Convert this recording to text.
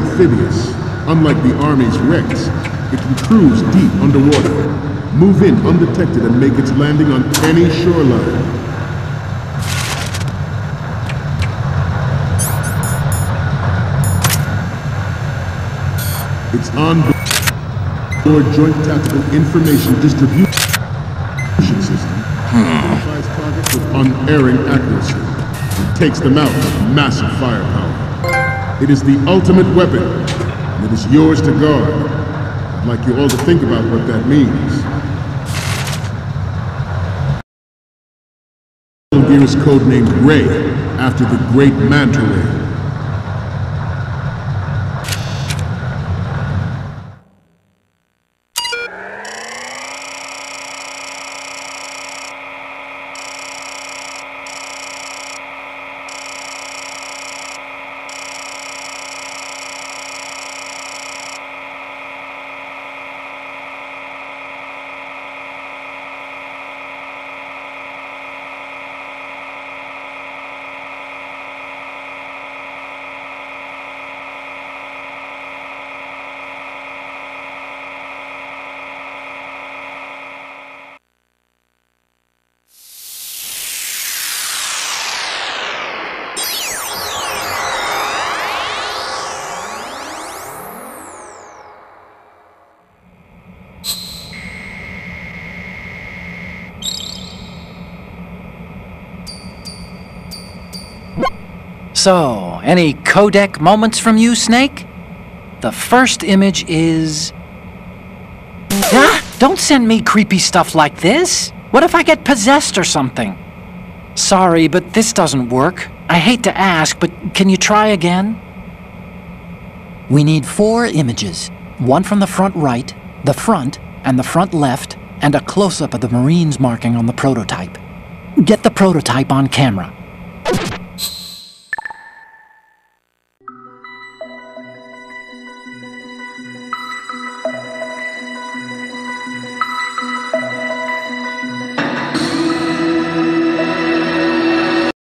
Amphibious. Unlike the Army's wrecks, it can cruise deep underwater, move in undetected, and make its landing on any shoreline. It's on board Joint Tactical Information Distribution System. It identifies targets with unerring accuracy and takes them out with massive firepower. It is the ultimate weapon, and it is yours to guard. I'd like you all to think about what that means. The gear is codenamed Gray, after the Great Manta Ray. So, any codec moments from you, Snake? The first image is... Ah, don't send me creepy stuff like this! What if I get possessed or something? Sorry, but this doesn't work. I hate to ask, but can you try again? We need 4 images. One from the front right, the front, and the front left, and a close-up of the Marines marking on the prototype. Get the prototype on camera.